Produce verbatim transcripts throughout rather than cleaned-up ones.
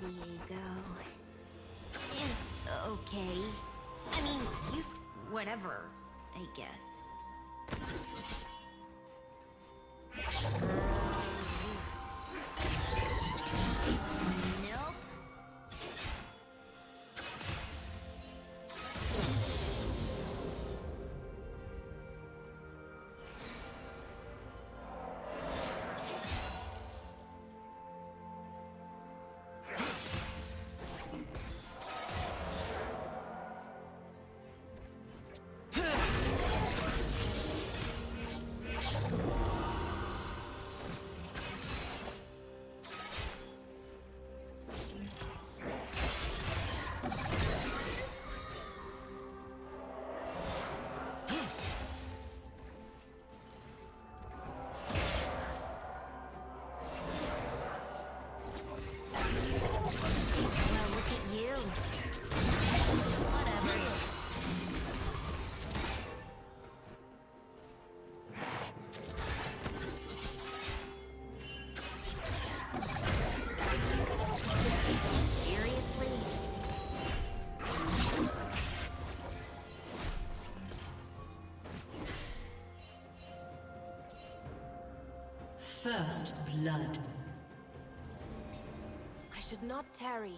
Diego is okay. I mean, he's whatever, I guess. First blood. I should not tarry.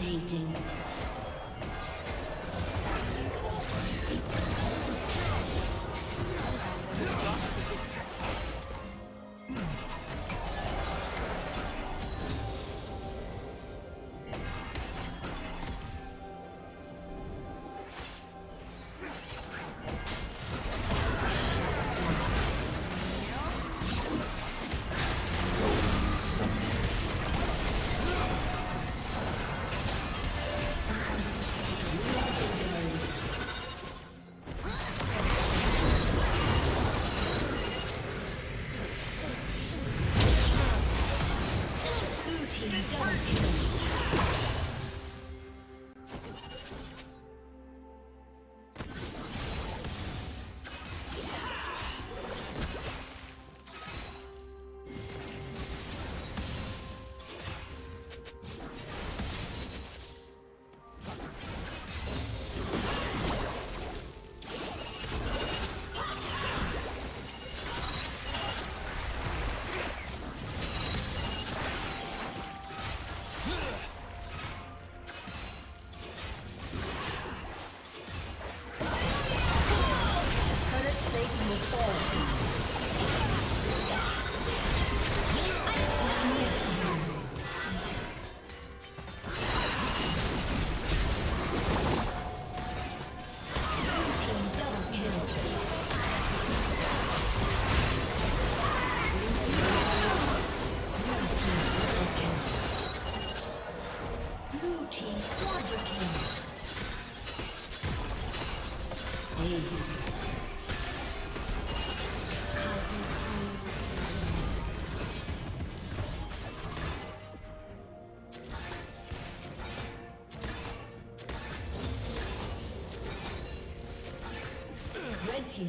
Dominating. Team's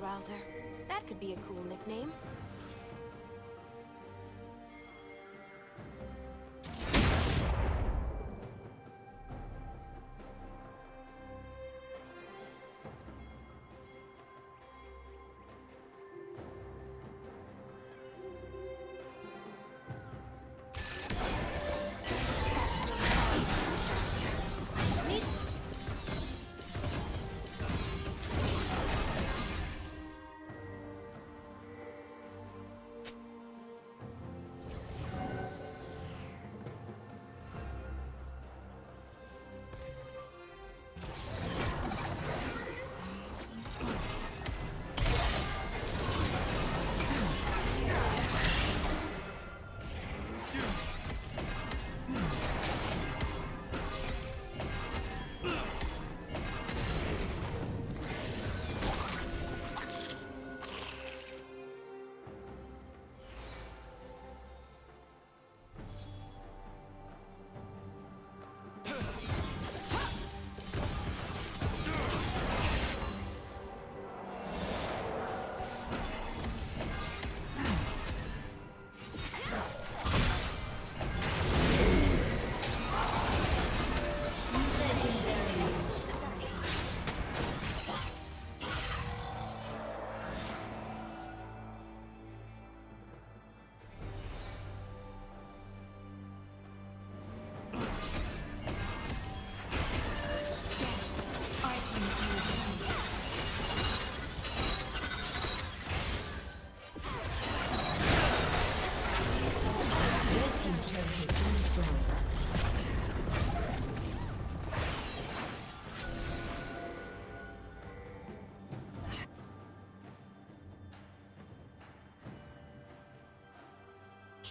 Rouser. That could be a cool nickname.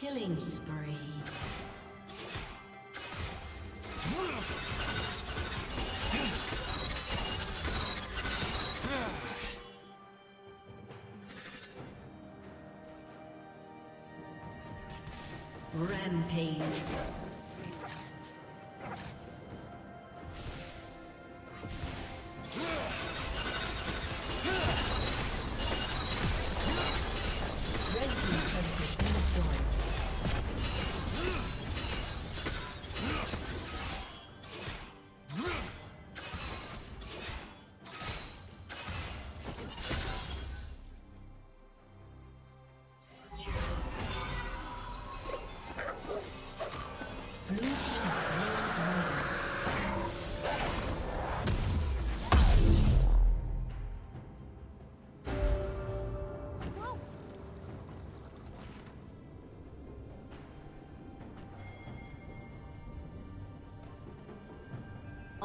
Killing spree. Rampage.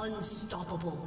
Unstoppable.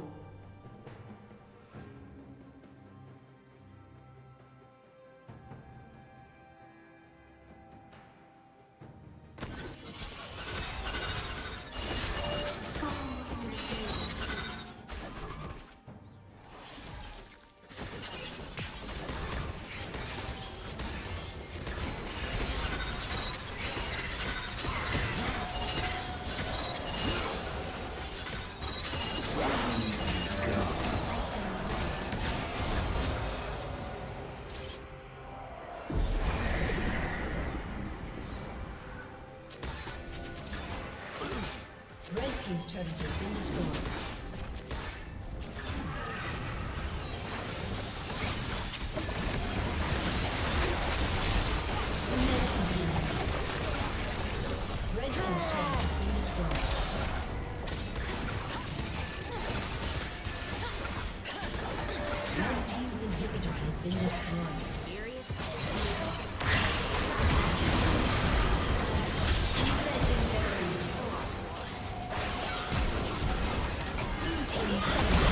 His turret has been destroyed. Yeah.